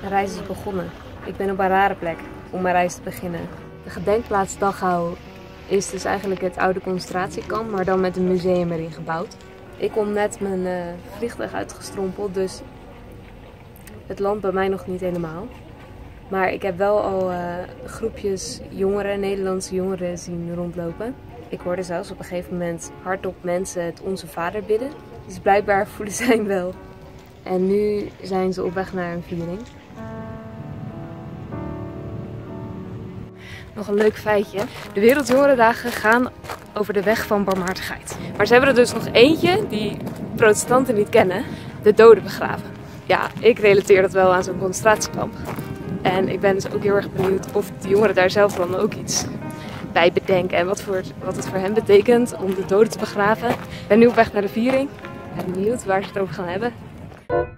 Mijn reis is begonnen. Ik ben op een rare plek om mijn reis te beginnen. De gedenkplaats Dachau is dus eigenlijk het oude concentratiekamp, maar dan met een museum erin gebouwd. Ik kom net mijn vliegtuig uitgestrompeld, dus het landt bij mij nog niet helemaal. Maar ik heb wel al groepjes jongeren, Nederlandse jongeren zien rondlopen. Ik hoorde zelfs op een gegeven moment hardop mensen het Onze Vader bidden. Dus blijkbaar voelen zij hem wel. En nu zijn ze op weg naar een viering. Nog een leuk feitje. De Wereldjongerendagen gaan over de weg van barmhartigheid. Maar ze hebben er dus nog eentje die protestanten niet kennen. De doden begraven. Ja, ik relateer dat wel aan zo'n concentratiekamp. En ik ben dus ook heel erg benieuwd of de jongeren daar zelf dan ook iets bij bedenken. En wat het voor hen betekent om de doden te begraven. Ik ben nu op weg naar de viering. Ik ben benieuwd waar ze het over gaan hebben.